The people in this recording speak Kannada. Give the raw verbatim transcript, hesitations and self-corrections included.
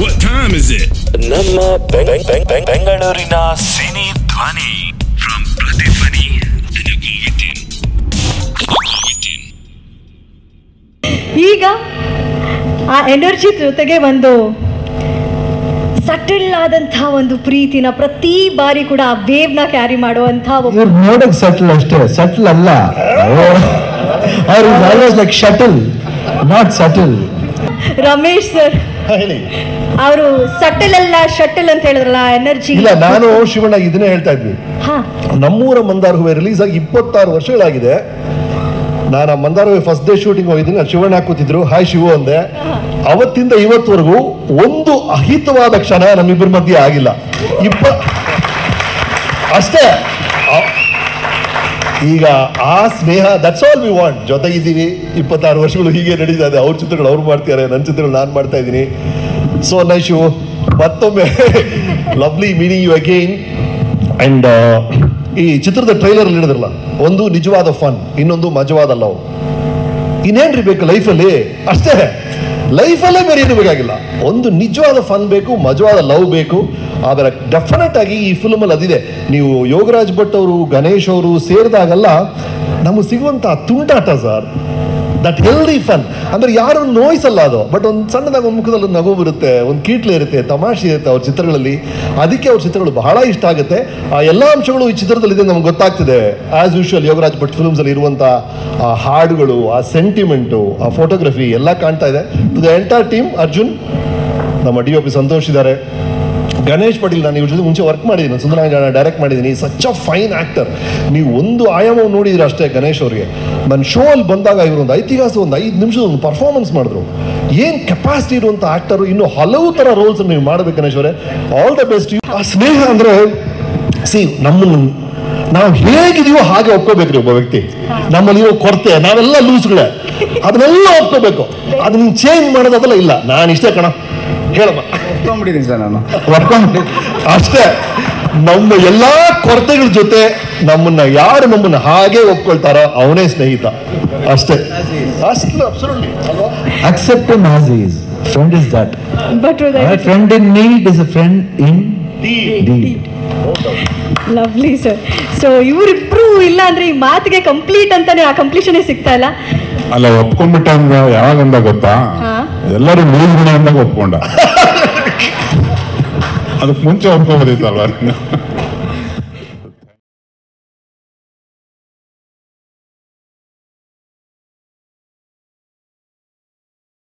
What time is it? Namma Bengalurina Sini Dhwani from Prathidhwani. And you go within. You go within. Higa, a energy jotage bandu. Subtle ಆದಂತ ಒಂದು ಪ್ರೀತಿನ ಪ್ರತಿ ಬಾರಿ ಕೂಡ ಆ ವೇವ್ ನ ಕ್ಯಾರಿ ಮಾಡುವಂತ ಒಬ್ಬ ನೋಡಕ್ಕೆ ಸಟಲ್ ಅಷ್ಟೇ ಸಟಲ್ ಅಲ್ಲ ಅವರು always like shuttle not subtle Ramesh sir ಹೇಳಿ ಅವರು ಸಟಲ್ ಅಲ್ಲ ಶಟಲ್ ಅಂತ ಹೇಳಿದ್ರಲ್ಲ ಎನರ್ಜಿ ಇಲ್ಲ ನಾನು ಶಿವಣ್ಣ ಇದನ್ನ ಹೇಳ್ತಾ ಇದ್ವಿ ನಮ್ಮೂರ ಮಂದಾರ ಹೂವೆ ರಿಲೀಸ್ ಆಗಿ ಇಪ್ಪತ್ತಾರು ವರ್ಷಗಳಾಗಿದೆ ನಾನು ಮಂದಾರ ಹೂವೆ ಫಸ್ಟ್ ಡೇ ಶೂಟಿಂಗ್ ಹೋಗಿದ್ದೀನಿ ಶಿವಣ್ಣ ಕೂತಿದ್ರು ಹಾಯ್ ಶಿವು ಅಂದೆ ಅವತ್ತಿಂದ ಇವತ್ತವರೆಗೂ ಒಂದು ಅಹಿತವಾದ ಕ್ಷಣ ನಮ್ಮಿಬ್ಬರ ಮಧ್ಯೆ ಆಗಿಲ್ಲ ಇಪ್ಪ ಅಷ್ಟೇ ಈಗ ಆ ಸ್ನೇಹ ದಟ್ಸ್ ಆಲ್ ವಿ ವಾಂಟ್ ಜೊತೆಗಿದ್ದೀವಿ ಇಪ್ಪತ್ತಾರು ವರ್ಷಗಳು ಹೀಗೆ ನಡೀತಾ ಇದೆ ಅವ್ರ ಚಿತ್ರಗಳು ಅವ್ರು ಮಾಡ್ತಿದ್ದಾರೆ ನನ್ನ ಚಿತ್ರಗಳು ನಾನು ಮಾಡ್ತಾ ಇದ್ದೀನಿ ಸೊ ನೈಸ್ ಶಿವು ಮತ್ತೊಮ್ಮೆ lovely meeting you again and ಈ ಚಿತ್ರದ ಟ್ರೈಲರ್ ಹಿಡಿದ್ರಲ್ಲ ಒಂದು ನಿಜವಾದ ಫನ್ ಇನ್ನೊಂದು ಮಜವಾದ ಲವ್ ಇನ್ನೇನ್ರಿ ಬೇಕು ಲೈಫಲ್ಲಿ ಅಷ್ಟೇ ಲೈಫಲ್ಲೇ ಬೇರೆ ಏನು ಬೇಕಾಗಿಲ್ಲ ಒಂದು ನಿಜವಾದ ಫನ್ ಬೇಕು ಮಜವಾದ ಲವ್ ಬೇಕು ಆದರೆ ಡೆಫಿನೆಟ್ ಆಗಿ ಈ ಫಿಲ್ಮಲ್ಲಿ ಅದಿದೆ ನೀವು ಯೋಗರಾಜ್ ಭಟ್ ಅವರು ಗಣೇಶ್ ಅವರು ಸೇರಿದಾಗಲ್ಲ ನಮಗೆ ಸಿಗುವಂಥ ತುಂಟಾಟ ಸರ್ ದಟ್ ಹೆಲ್ದಿ ಫನ್ ಅಂದರೆ ಯಾರು ನೋಯಿಸಲ್ಲ ಅದು ಬಟ್ ಒಂದು ಸಣ್ಣದಾಗ ಒಂದು ಮುಖದಲ್ಲಿ ಒಂದು ನಗು ಬರುತ್ತೆ ಒಂದು ಕೀಟ್ಲೆ ಇರುತ್ತೆ ತಮಾಷೆ ಇರುತ್ತೆ ಅವ್ರ ಚಿತ್ರಗಳಲ್ಲಿ ಅದಕ್ಕೆ ಅವ್ರ ಚಿತ್ರಗಳು ಬಹಳ ಇಷ್ಟ ಆಗುತ್ತೆ ಆ ಎಲ್ಲ ಅಂಶಗಳು ಈ ಚಿತ್ರದಲ್ಲಿದೆ ನಮ್ಗೆ ಗೊತ್ತಾಗ್ತಿದೆ ಆ್ಯಸ್ ಯೂಶ್ವಲ್ ಯೋಗರಾಜ್ ಭಟ್ ಫಿಲ್ಮ್ಸಲ್ಲಿ ಇರುವಂಥ ಆ ಹಾಡುಗಳು ಆ ಸೆಂಟಿಮೆಂಟು ಆ ಫೋಟೋಗ್ರಫಿ ಎಲ್ಲ ಕಾಣ್ತಾ ಇದೆ to the entire team Arjun ನಮ್ಮ ಡಿ ಒ ಪಿ ಸಂತೋಷ್ ಇದ್ದಾರೆ ಗಣೇಶ್ ಪಾಟೀಲ್ ನಾನು ಇವ್ರ ಜೊತೆ ಮುಂಚೆ ವರ್ಕ್ ಮಾಡಿದ್ದೀನಿ ಸುಂದರಾಂಜನ ಡೈರೆಕ್ಟ್ ಮಾಡಿದ್ದೀನಿ ಸಚ್ ಅ ಫೈನ್ ಆ್ಯಕ್ಟರ್ ನೀವು ಒಂದು ಆಯಾಮ ನೋಡಿದ್ರೆ ಅಷ್ಟೇ ಗಣೇಶ್ ಅವ್ರಿಗೆ ನನ್ನ ಶೋ ಅಲ್ಲಿ ಬಂದಾಗ ಇವರೊಂದು ಐತಿಹಾಸ ಒಂದು ಐದು ನಿಮಿಷದ ಒಂದು ಪರ್ಫಾರ್ಮೆನ್ಸ್ ಮಾಡಿದ್ರು ಏನು ಕೆಪಾಸಿಟಿ ಇರುವಂಥ ಆ್ಯಕ್ಟರು ಇನ್ನೂ ಹಲವು ಥರ ರೋಲ್ಸನ್ನು ನೀವು ಮಾಡಬೇಕು ಗಣೇಶ್ ಅವರೇ ಆಲ್ ದ ಬೆಸ್ಟ್ ಯು ಆ ಸ್ನೇಹ ಅಂದರೆ ಸಿ ನಮ್ಮನ್ನು ನಾವು ಹೇಗಿದೀವೋ ಹಾಗೆ ಒಪ್ಕೋಬೇಕ್ರಿ ಒಬ್ಬ ವ್ಯಕ್ತಿ ನಮ್ಮಲ್ಲಿರೋ ಕೊರತೆ ನಾವೆಲ್ಲ ಲೂಸ್ಗಳೇ ಅದನ್ನೆಲ್ಲ ಒಪ್ಕೋಬೇಕು ಅದನ್ನ ಚೇಂಜ್ ಮಾಡೋದಲ್ಲ ಇಲ್ಲ ನಾನು ಇಷ್ಟೇ ಕಣ ಹೇಳಮ್ಮ ಒಪ್ಕೊಂಡ್ಬಿಟ್ಟಿದ್ದೀನಿ ಸರ್ ನಾನು ಒಪ್ಕೊಂಡ್ಬಿಟ್ಟು ಅಷ್ಟೇ ನಮ್ಮ ಎಲ್ಲ ಕೊರತೆಗಳ ಜೊತೆ ನಮ್ಮನ್ನ ಯಾರು ನಮ್ಮನ್ನ ಹಾಗೆ ಒಪ್ಕೊಳ್ತಾರೋ ಅವನೇ ಸ್ನೇಹಿತ ಅಷ್ಟೇ accept him as he is friend is that but friend in need is a friend indeed lovely sir so ಇವರಿಬ್ರು ಇಲ್ಲ ಅಂದ್ರೆ ಈ ಮಾತಿಗೆ ಕಂಪ್ಲೀಟ್ ಅಂತಾನೆ ಆ ಕಂಪ್ಲೀಷನೇ ಸಿಗ್ತಾ ಇಲ್ಲ ಅಲ್ಲ ಒಪ್ಕೊಂಡ್ಬಿಟ್ಟ ಯಾವಾಗಂದ ಗೊತ್ತಾ ಎಲ್ಲರೂ ಮೂರು ಗುಣ ಅಂದಾಗ ಒಪ್ಕೊಂಡ ಅದಕ್ಕೆ ಮುಂಚೆ ಒಪ್ಕೊಂಡ್ಬೋದಿತ್ತಲ್ವ